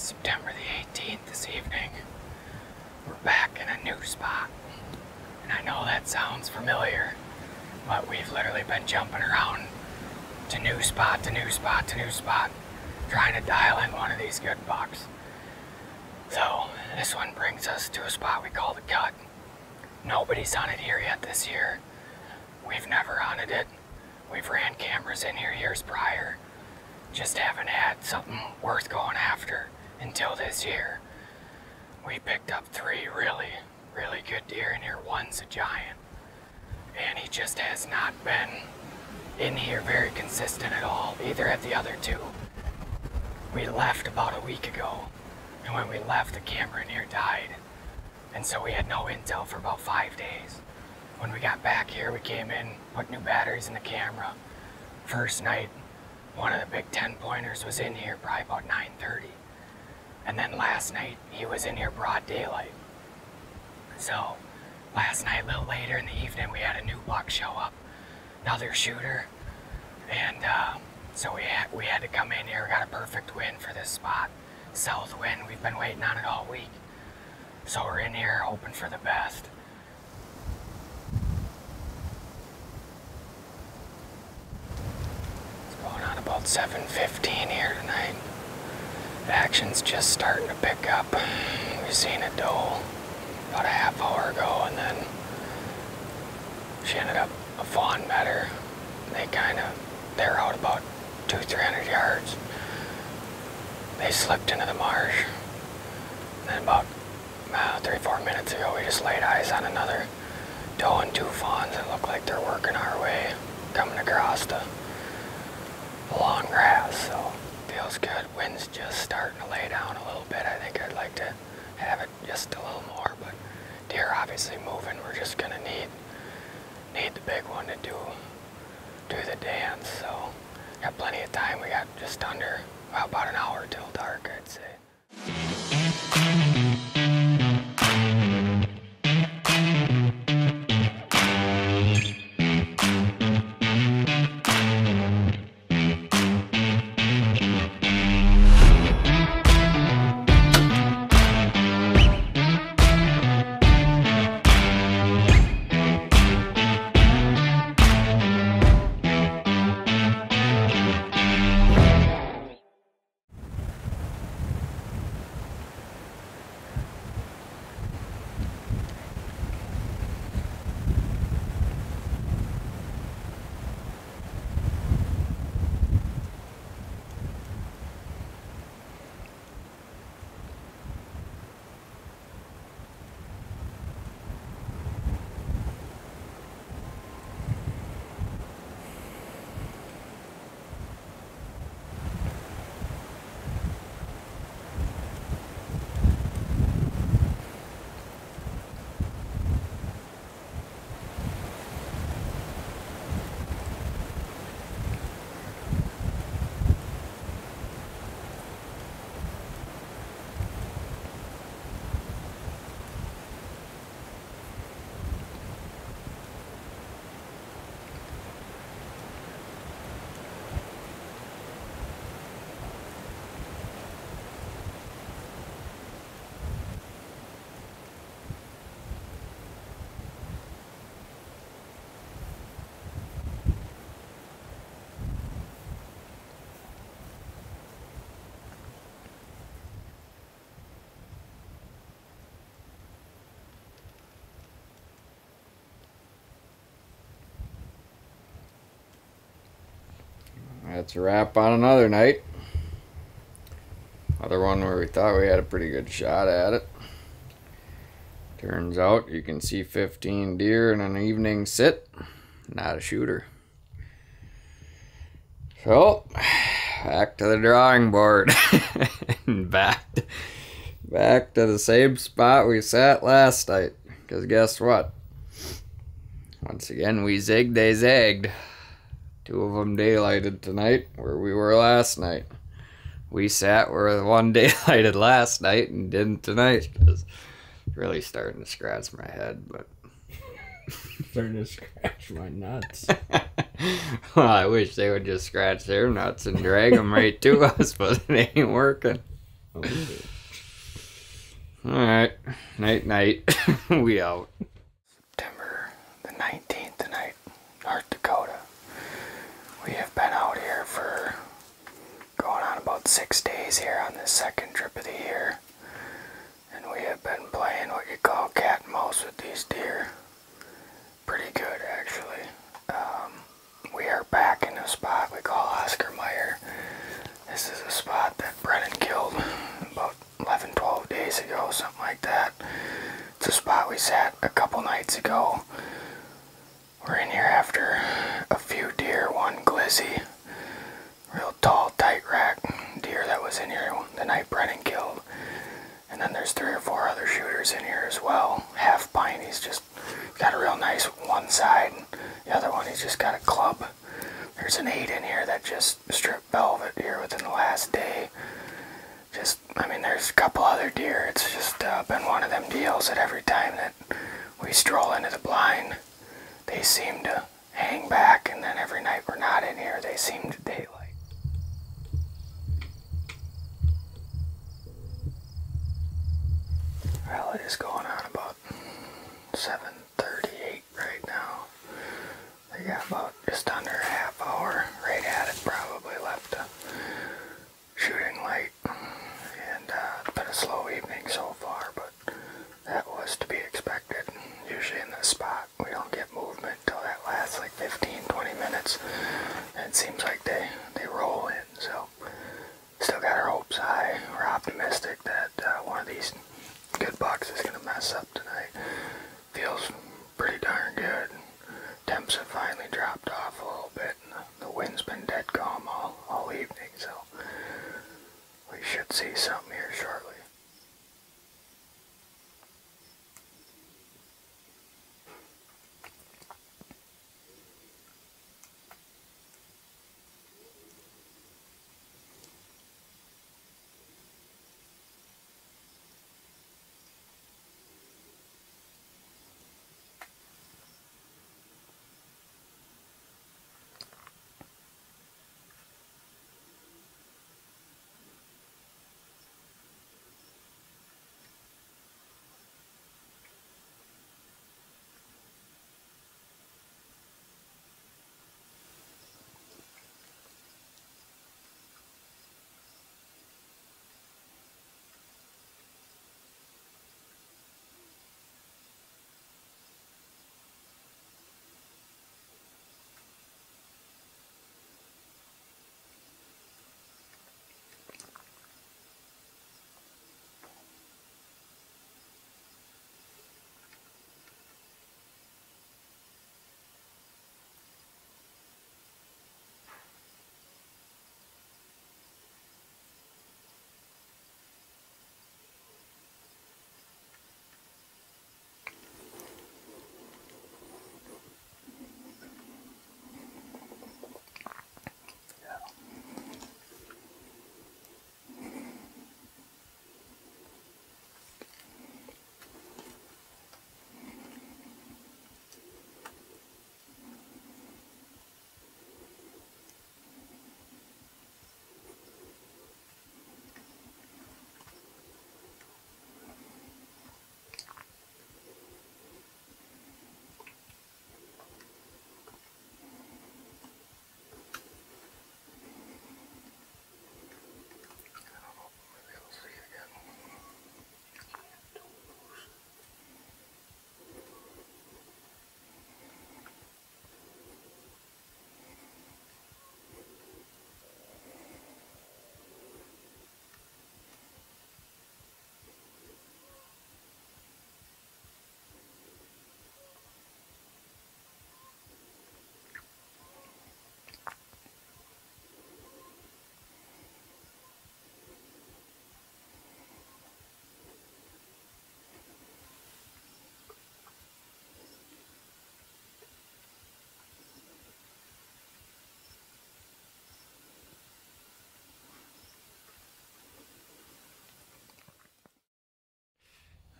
It's September the 18th this evening. We're back in a new spot. And I know that sounds familiar, but we've literally been jumping around to new spot, to new spot, to new spot, trying to dial in one of these good bucks. So this one brings us to a spot we call the Cut. Nobody's hunted here yet this year. We've never hunted it. We've ran cameras in here years prior. Just haven't had something worth going after until this year. We picked up three really, really good deer in here. One's a giant. And he just has not been in here very consistent at all, either at the other two. We left about a week ago, and when we left, the camera in here died. And so we had no intel for about 5 days. When we got back here, we came in, put new batteries in the camera. First night, one of the big 10-pointers was in here probably about 9:30. And then last night, he was in here broad daylight. So last night, a little later in the evening, we had a new buck show up, another shooter. And so we had to come in here. We got a perfect wind for this spot. South wind, we've been waiting on it all week. So we're in here hoping for the best. It's going on about 7:15 here tonight. Action's just starting to pick up. We've seen a doe about a half hour ago, and then she ended up, a fawn met her. They're out about 200-300 yards. They slipped into the marsh. And then about 3-4 minutes ago, we just laid eyes on another doe and two fawns that look like they're working our way, coming across the long grass. So feels good. Wind's just starting to lay down a little bit. I think I'd like to have it just a little more, but deer obviously moving. We're just gonna need the big one to do the dance. So got plenty of time. We got just under about an hour till dark, I'd say. That's a wrap on another night. Another one where we thought we had a pretty good shot at it. Turns out you can see 15 deer in an evening sit. Not a shooter. So, back to the drawing board. back to the same spot we sat last night. Because guess what? Once again, we zigged, they zagged. Two of them daylighted tonight where we were last night. We sat where the one daylighted last night and didn't tonight. It's really starting to scratch my head, but starting to scratch my nuts. Well, I wish they would just scratch their nuts and drag them right to us, but it ain't working. Okay. All right. Night, night. We out. September the 19th tonight, North Dakota. We have been out here for going on about 6 days here on this second trip of the year. And we have been playing what you call cat and mouse with these deer. Pretty good, actually. We are back in a spot we call Oscar Mayer. This is a spot that Brennan killed about 11, 12 days ago, something like that. It's a spot we sat a couple nights ago. We're in here after a few deer, one glizzy, real tall, tight rack deer that was in here the night Brennan killed. And then there's 3 or 4 other shooters in here as well. Half pine, he's just got a real nice one side. The other one, he's just got a club. There's an 8 in here that just stripped velvet here within the last day. Just, I mean, there's a couple other deer. It's just been one of them deals that every time that we stroll into the blind, they seem to hang back, and then every night we're not in here, they seem to daylight. Well, it is going on about 7:38 right now. They got about just under a half hour right at it, probably left a shooting light, and it's been a slow evening so far, but that was to be expected. Usually in this spot, we don't get movement till that lasts like 15, 20 minutes, and it seems like they roll in, so still got our hopes high. We're optimistic that one of these good bucks is going to mess up tonight. Feels pretty darn good. Temps have finally dropped off a little bit, and the wind's been dead calm all evening, so we should see something here shortly.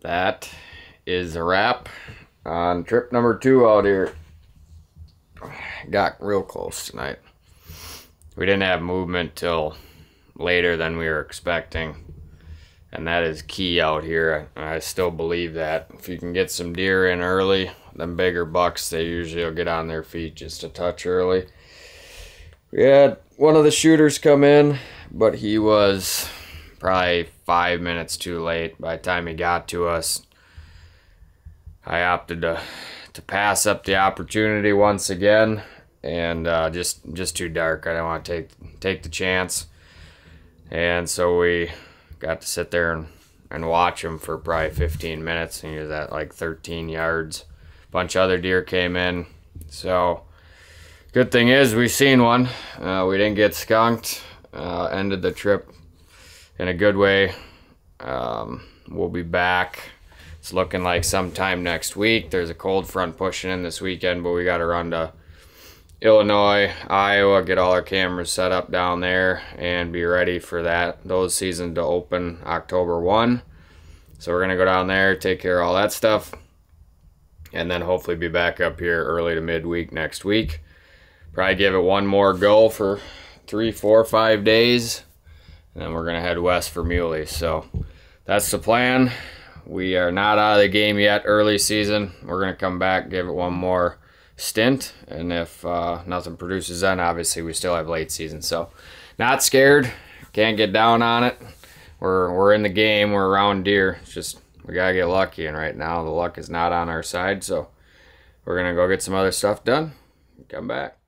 That is a wrap on trip number 2 out here. Got real close tonight. We didn't have movement till later than we were expecting. And that is key out here. I still believe that. If you can get some deer in early, them bigger bucks, they usually will get on their feet just a touch early. We had one of the shooters come in, but he was probably 5 minutes too late. By the time he got to us, I opted to pass up the opportunity once again. And just too dark. I didn't want to take the chance. And so we got to sit there and watch him for probably 15 minutes. And he was at like 13 yards. A bunch of other deer came in. So good thing is we seen one. We didn't get skunked. Ended the trip in a good way. We'll be back. It's looking like sometime next week. There's a cold front pushing in this weekend, but we got to run to Illinois, Iowa, get all our cameras set up down there and be ready for those seasons to open October 1. So we're gonna go down there, take care of all that stuff, and then hopefully be back up here early to midweek next week. Probably give it one more go for 3, 4, 5 days, and then we're gonna head west for Muley. So that's the plan. We are not out of the game yet, early season. We're gonna come back, give it one more stint, and if nothing produces, then obviously we still have late season. So not scared, can't get down on it. We're in the game, we're around deer. It's just we gotta get lucky, and right now the luck is not on our side. So we're gonna go get some other stuff done and come back.